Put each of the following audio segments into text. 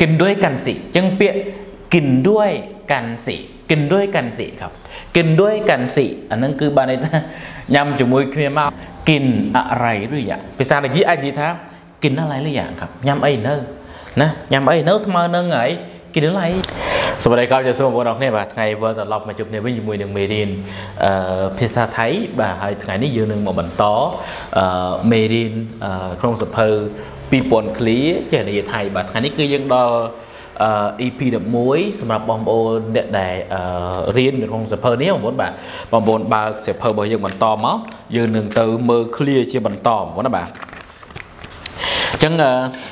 กินด้วยกันสิจังเปี้ยกินด้วยกันสิกินด้วยกันสิครับกินด้วยกันสิอันนั้นคือบาในยำจมูกเคลียร์มากกินอะไรหรือยังภาษาอังกฤษไอ้ดีท้ากินอะไรหรือยังครับยำไอ้เนอนะยำไอ้เนอทำไมเนอไงกินอะไรสวัสดีครับจะสมบูรณ์ออกเนี่ยแบบไงเวอร์ตลอดมาจบในวิญญาณมวยหนึ่งเมดินภาษาไทยแบบไงนี่ยืนหนึ่งมาบรรท้อเมดินโครงสะเพอปีปอนคลีเจริญไทยแบบไงนี่คือยังดอEP ดับมวยสำหรับบอมโบเด็ดแต่เรียนเป็นของเซเพอร์นี้ผมบอกแบบบอมโบบาเซเพอร์บอกยังบรรทอมอ่ะยืนหนึ่งเติมเมอร์เคลียร์เชื่อบรรทอมผมบอกนะแบบจัง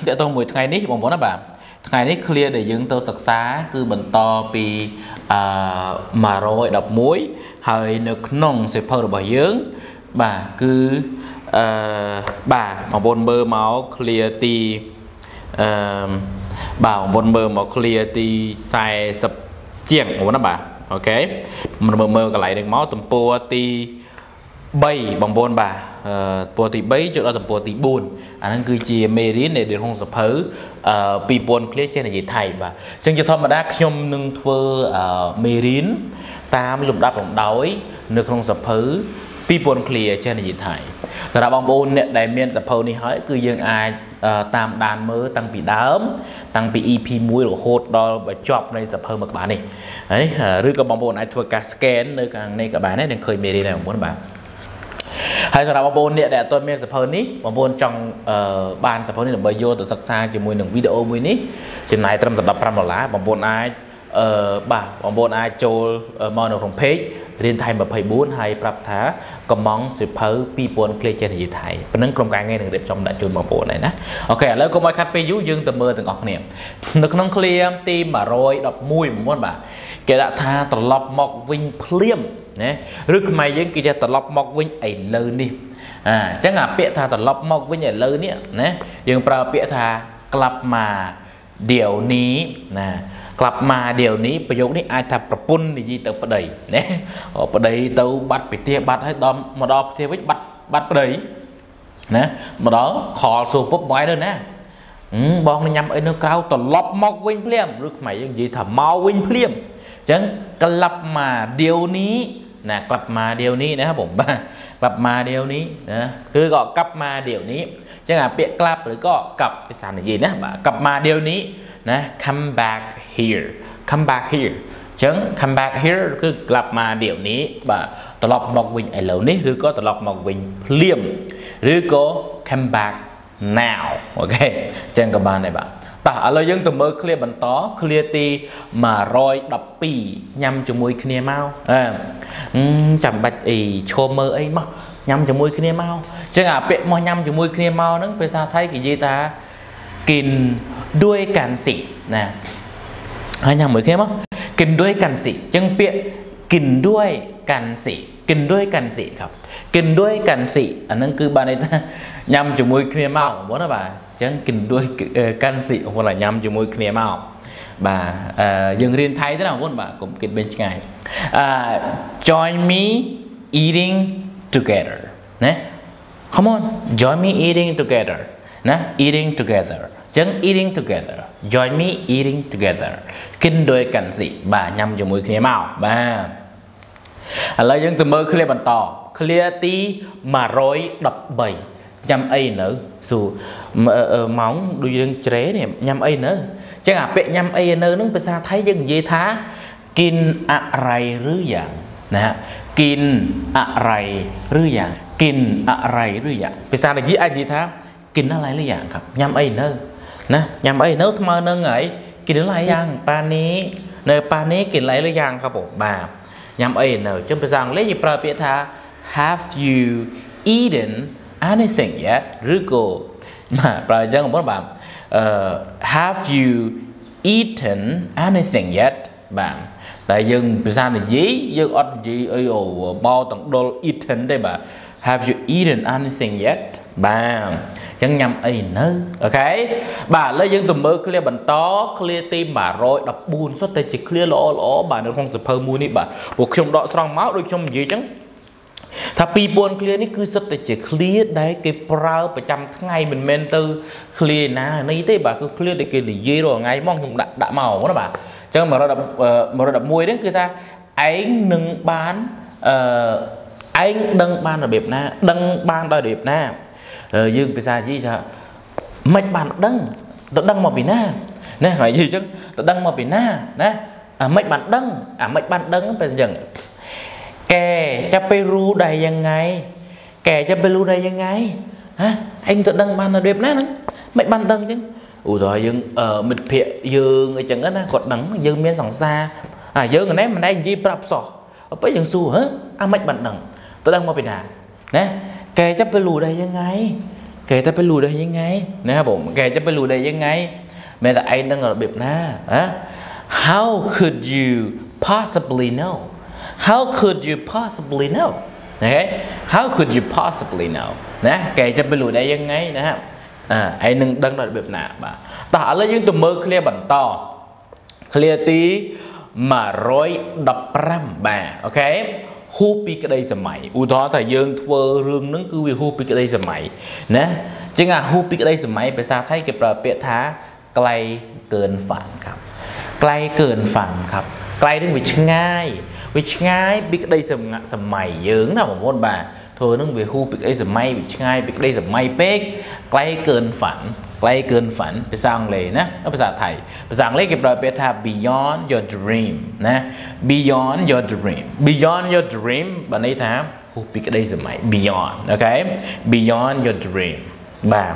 เด็ดตรงมวยไงนี่ผมบอกนะแบบไงนี่เคลียร์ได้ยังเติมศึกษาคือบรรทอปีมาโรยดับมวยให้นึกน้องเซเพอร์บอกยังแบบคือแบบบอมโบบเมาส์เคลียร์ตีบ่าวบนเบอร์มาเคลียร์ตีใส่สับเจียงโอ้นะบ่าโอเคมันเบอร์ก็ไหลดึงเมาส์ตุ่มปัวตีใบบางบนบ่าปัวตีใบจุดเราตุ่มปัวตีบุญอันนั้นคือเจียเมรินในเดือนของสัปเหร่อปีปนเคลียร์เจนในไทยบ่าจึงจะทำมาได้ขยมหนึ่งเฟอร์เมรินตามหลุมดับของดาวเนื้อของสัปเหร่อปีปนเคลียร์เจนในไทยสำหรับบางบนเนี่ยได้เมียนสัปเหร่อนี่เฮ้ยคือยังไอตามดานมือตั้งปีดามตั้งปี EP มวยหรือโคตรดอแบบจอบในสับเพอร์แบบนี้หรือกับบางคนไอ้ทัวร์การสแกนในการในกับแบบนี้ยังเคยมีได้เลยบางคนแบบให้สำหรับบางคนเนี่ยแต่ตัวเมียสับเพอร์นี้บางคนจังบานสับเพอร์นี่แบบโยตัวสักซาจะมวยหนึ่งวิดีโอมวยนี้จะนายตรำสำหรับพรำหมดละบางคนไอ้บ่าบางคนไอ้โจมอนของเพจเรียนไทยแบบไพบูนไทยปรับท้ากระมองสืบเผยปีปวนเคลียร์เจนในไทยเป็นนั้นโครงการง่ายหนึ่งเด็กจอมดัชนีมาโปรเลยนะโอเคแล้วก็มาคัดไปยุ่งยืงแต่เมื่อถึงออกเนี่ยนึกน้องเคลียร์ตีมาโรยดอกมุ้ยม้วนบ่าเกล้าท้าตลบหมอกวิ่งเคลียมเนี่ยหรือไม่ยังกิจตลบหมอกวิ่งไอเลินนี่จังหวะเปียท้าตลบหมอกวิ่งไอเลินเนี่ยนะยังปลาเปียท้ากลับมาเดี๋ยวนี้นะกลับมาเดี๋ยวนี้ประโยคนี้อาจจะประปุ่นในยี่เตอประเดย์เนี่ยประเดย์เตอบัดไปเทียบัดให้ดอมมาดอมเทียวิบัดบัดประเดย์นะมาดอมขอสูบปุ๊บไว้เลยนะบองในยำไอ้เนื้อกาวตลบมอกวิ่งเพลียมหรือหมายยังยี่ถ้าเมาวิ่งเพลียมจังกลับมาเดี๋ยวนี้นะกลับมาเดี๋ยวนี้นะครับผมกลับมาเดี๋ยวนี้นะคือก็กลับมาเดี๋ยวนี้จังหวะเปียกลับหรือก็กลับไปสารอย่างนี้นะกลับมาเดี๋ยวนี้นะ come back here come back here จัง come back here คือกลับมาเดี๋ยวนี้บ่าตลบมอกวิ่งไอ้เหล่านี้หรือก็ตลบมอกวิ่งเลี่ยมหรือก็ come back now โอเคจังกลับมาได้บ่าแต่เรายังตัวเมื่อเคลียร์บันท้อเคลียร์ตีมาลอยดับปียำจมูกเคลียร์เมาจำบัดไอ้โชว์เมื่อไอ้มั้งยำจมูกเคลียร์เมาจังอ่ะเปะมอยำจมูกเคลียร์เมานั่งภาษาไทยกี่ยี่ตากินด้วยกันสินะให้ยำเหมือนแค่มั้งกินด้วยกันสิจังเปะกินด้วยกันสิกินด้วยกันสิครับกินด้วยกันสิอันนั้นคือบาในยำจมูกเคลียร์เมาผมบอกนะบ่าจังกินด้วยกันสิผมบอกเลยยำจมูกเคลียร์เมาบ่ายังเรียนไทยได้หรอผมบอกผมกินเป็นยังไง join me eating together นะ come on join me eating together นะ eating together จัง eating together join me eating together กินด้วยกันสิบ่ายำจมูกเคลียร์เมาบ่าอะไรยังตัวเมื่อเคลียร์บันต่อเคลียร์ตีมาร้อยดับใบยำไอ้เนอสู่หมองดูยังเจรเนี่ยยำไอ้เนอจังอ่ะเป็ดยำไอ้เนอนึกภาษาไทยยังยีท้ากินอะไรหรืออย่างนะฮะกินอะไรหรืออย่างกินอะไรหรืออย่างภาษาอังกฤษไอ้ยีท้ากินอะไรหรืออย่างครับยำไอ้เนอนะยำไอ้เนอทำไมเนอไงกินอะไรอย่างปานี้เนอปานี้กินอะไรหรือยังครับผมบ่ายำไอ้เนอจึงภาษาอังกฤษยีปลาเปียท้า have you eaten anything yet หรือก็มาปลายจังของพ่อบ่า have you eaten anything yet บ่าแต่ยังภาษาในยี่ยังอัดยี่เออบ่าวต้องโดน eaten ได้บ่า have you eaten anything yet บ่าจังยำไอ้เนอโอเคบ่าแล้วยังตัวมือเคลียร์บันท้อเคลียร์ตีบ่าร้อยดับบุญสุดแต่จะเคลียร์ล้อบ่าในห้องสับเพอร์มูนี่บ่าพวกชมดอกสร้างเมาส์โดยชมยี่จัง ถ้าปีปนเคลียนี่คือสติจะเคลียได้เก็บเล่าประจำทั้งไงมันเมนเตอร์เคลียนะในที่ที่แบบคือเคลียได้เก็บดีเยี่ยงไงมองถึงด่าเมาก็นะบ่าจังมาระดับมวยนั่นคือถ้าไอ้หนึ่งบ้านไอ้ดังบ้านระเบียบนะดังบ้านระเบียบนะยืนไปซาจีจะไม่บ้านดังตัวดังมาปีหน้านะหมายยืนจังตัวดังมาปีหน้านะไม่บ้านดังไม่บ้านดังเป็นอย่างแกจะไปรู้ได้ยังไงฮะไอ้ตัวดังบ้านระเบียบนะนั่นไม่บ้านดังจังอุตส่าห์ยืนมิดเพียยืนไอ้จังนั้นนะกดดังยืนเมียนสองซายืนกันนั้นมันได้ยีปรับสอบไปยังสู้ฮะไม่บันดังตัวดังมาเป็นนานะแกจะไปรู้ได้ยังไงนะครับผมแกจะไปรู้ได้ยังไงแม้แต่ไอ้ดังระเบียบนะฮะ how could you possibly know how could you possibly know นะแกจะไปรู้ได้ยังไงนะฮะไอ้ดังระเบียบนะบ่าแต่อะไรยังตัวมือเคลียร์บันต่อเคลียร์ตีมาร้อยดับพร่ำบ่าโอเคฮูปีกระไดสมัยอุทธรถ่ายยืนทเวเรื่องนั้นคือวิฮูปีกระไดสมัยนะจึงฮูปีกระไดสมัยภาษาไทยเก็บประเปียท้าไกลเกินฝันครับไกลเกินฝันครับไกลนึงวิชง่ายปีกระไดสมัยยืนนะผมพูดบ่าเธอนึงวิฮูปีกระไดสมัยวิชง่ายปีกระไดสมัยเป๊กไกลเกินฝันไปสร้างเลยนะภาษาไทยเก็บรายเปท่า beyond your dream นะ beyond your dream แบบนี้ท่าฮูปิกได้สมัย beyond โอเค beyond your dream แบบ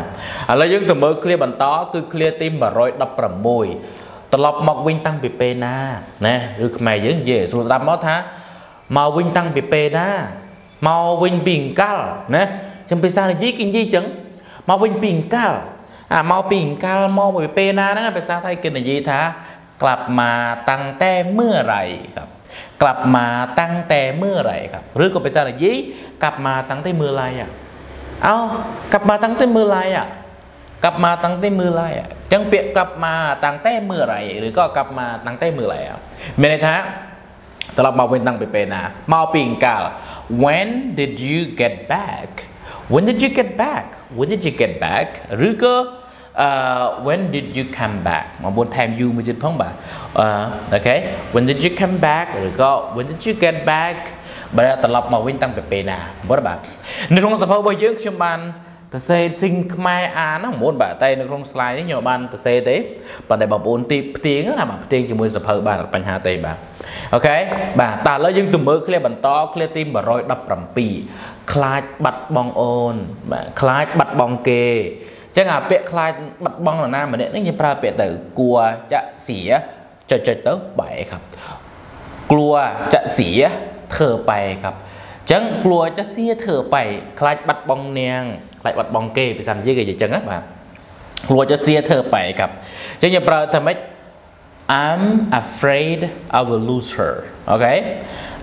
แล้วยังตัวมือเคลียร์บันต้อคือเคลียร์ทีมแบบร้อยดับประมวยตลบมาวิ่งตั้งปีเปน่านะหรือใครยังเยสุดดับมาท่ามาวิ่งตั้งปีเปน่ามาวิ่งปิงกัลนะจำเป็นสร้างยี่กินยี่จังมาวิ่งปิงกัลมาปิ่งกาลมอไปเปนานะภาษาไทยเกินยีท้ากลับมาตั้งแต่เมื่อไรครับหรือก็ภาษายีกลับมาตั้งแต่เมื่อไรอ่ะเอากลับมาตั้งแต่เมื่อไรอ่ะจังเปียกลับมาตั้งแต่เมื่อไรหรือก็กลับมาตั้งแต่เมื่อไรอ่ะเมนท้าตลอดมาเป็นตั้งไปเปนามาปิ่งกาล when did you get backหรือก็ when did you come back มาบน time you มันจะพ้องบ่าโอเค when did you come back หรือก็ when did you get back บ่ได้ตลบมาวิ่งตั้งไปเปนาบ่ได้บ่าในโครงสภาพบ่เยอะชั่วบ้านแต่เซซิงไม้อาหน้าหมดบ่าแต่ในโครงสไลด์นี่โยบ้านแต่เซเต้ปัจจัยบ่ปนตีเตียงนะบ่าเตียงจะมวยสภาพบ้านปัญหาเตยบ่าโอเคบ่าแต่แล้วยังตุ่มมือเคลียบันต้อเคลียตีมบ่ร้อยดับปรำปีคลายบัดบองโอนคลายบัดบองเกจะงาเปะคลายบัดบองหน้าเหมือนเนี้ยนี่จะปลาเปะแต่กลัวจะเสียจะเติบไปครับกลัวจะเสียเธอไปครับจังกลัวจะเสียเธอไปคลายบัดบองเนียงคลายบัดบองเกไปสั่นยี่เกย์จังนะบ่ากลัวจะเสียเธอไปครับจังจะปลาทำไม I'm afraid I will lose her โอเค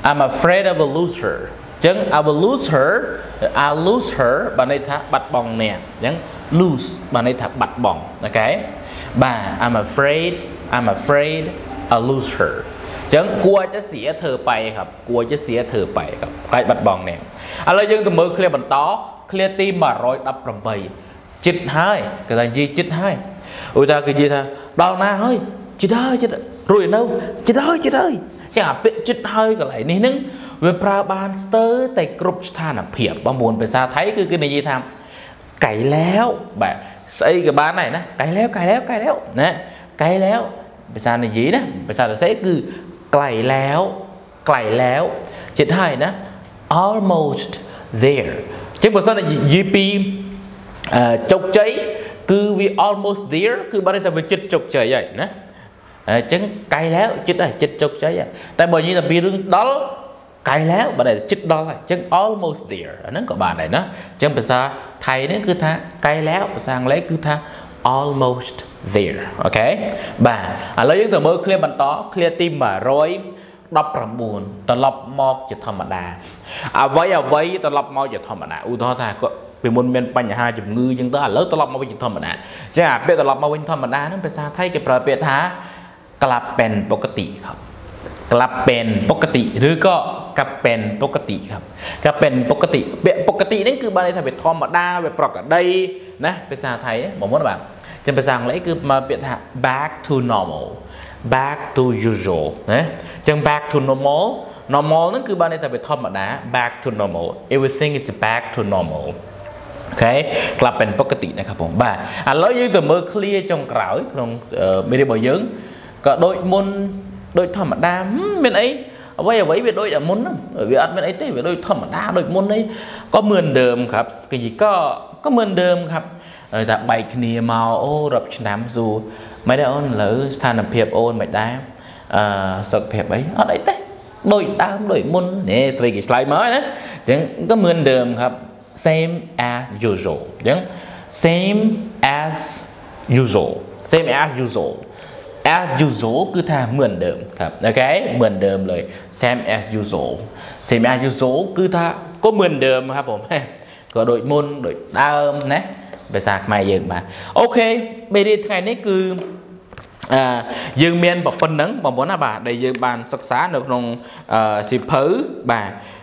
I'm afraid I will lose herจัง I will lose herบันไดทับบัดบองเนี่ยจัง lose บันไดทับบัดบองโอเคบ่า I'm afraid I lose her จังกลัวจะเสียเธอไปครับใครบัดบองเนี่ยอะไรยังตัวมือเคลียร์บันต้อเคลียร์ตีมาร้อยดับประเบยจิตให้กระไรยี่จิตให้อุตส่าห์คือยี่ท่าดาวนาเฮ้ยจิตให้จิตรู้ยังเนาจิตให้จะหาเป็นจิตให้กระไรนี่นึงเว็บพระบาลเตอร์แต่กรุบชาหนักเพียบประมวลภาษาไทยคือในยี่ทำไก่แล้วแบบไอ้กับบ้านไหนนะไก่แล้วนะไก่แล้วภาษาในยี่นะภาษาไทยคือไกลแล้วจิตไทยนะ almost there จึงภาษาในยี่ปีจกใจคือ we almost there คือบ้านเราเป็นจิตจกใจใหญ่นะจึงไก่แล้วจิตไอ้จิตจกใจใหญ่แต่บ่อยนี้เราเป็นเรื่องดอลไกลแล้วบันไดจิตดอลเลยจัง almost there อันนั้นก็บานไดนะจังภาษาไทยนั่นคือท่าไกลแล้วภาษาอังกฤษคือท่า almost there โอเคบ่าแล้วยังตัวมือเคลียร์บันต้อเคลียร์ตีมบ่าร้อยดับประมูลตลบมอกจะธรรมดาเอาไว้ตลบมอกจะธรรมดาอุทธรท่าก็เป็นมนเมียนปัญหาจุ่มงือยังตัวแล้วตลบมาเป็นธรรมดาจะอาจเป็นตลบมาเป็นธรรมดานั่นภาษาไทยก็แปลเป็นท่ากลับเป็นปกติครับกลับเป็นปกติหรือก็ กับเป็นปกติครับกับเป็นปกตินั่นคือบาลีทำเป็นทอมมาได้เป็นปลอกกับได้นะภาษาไทยผมว่าแบบจำเป็นสั่งเลยคือมาเปลี่ยน back to normal back to usual นะจัง back to normalnormal นั่นคือบาลีทำเป็นทอมมาได้ back to normal everything is back to normalโอเคกลับเป็นปกตินะครับผมบ่าอันแล้วยังตัวเมื่อเคลียร์จงกล่าวอีกตรงไม่ได้บ่อยเยอะก็โดยมุนโดยธรรมดาเป็นไอ้ไว้เอาไว้เป็นโดยมุนวิอัดเป็นไอ้เต้เป็นโดยธรรมดาโดยมุนนี่ก็เหมือนเดิมครับคือยี่ก็เหมือนเดิมครับแต่ใบเนียมาโอ้รับชนะซูไม่ได้อ่อนหรือสถานเพียบโอนไม่ได้สักเพียบไอ้อัดไอ้เต้โดยตามโดยมุนเนี่ยตรีกิสไลม์นะจึงก็เหมือนเดิมครับsame as usual ยัง same as usual usual คือถ้าเหมือนเดิมครับโอเคเหมือนเดิมเลย same as usual คือถ้าก็เหมือนเดิมครับผมก็โดยมุนโดยเดิมนะภาษาไทยยังมาโอเคไม่ได้ไงนี่คือยืมเมียนบอกคนนั้นบอกว่านะบ่าได้ยืมบานศึกษาในโครงสิบเผยบ่า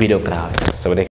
วิดีโอกราฟสวัสดี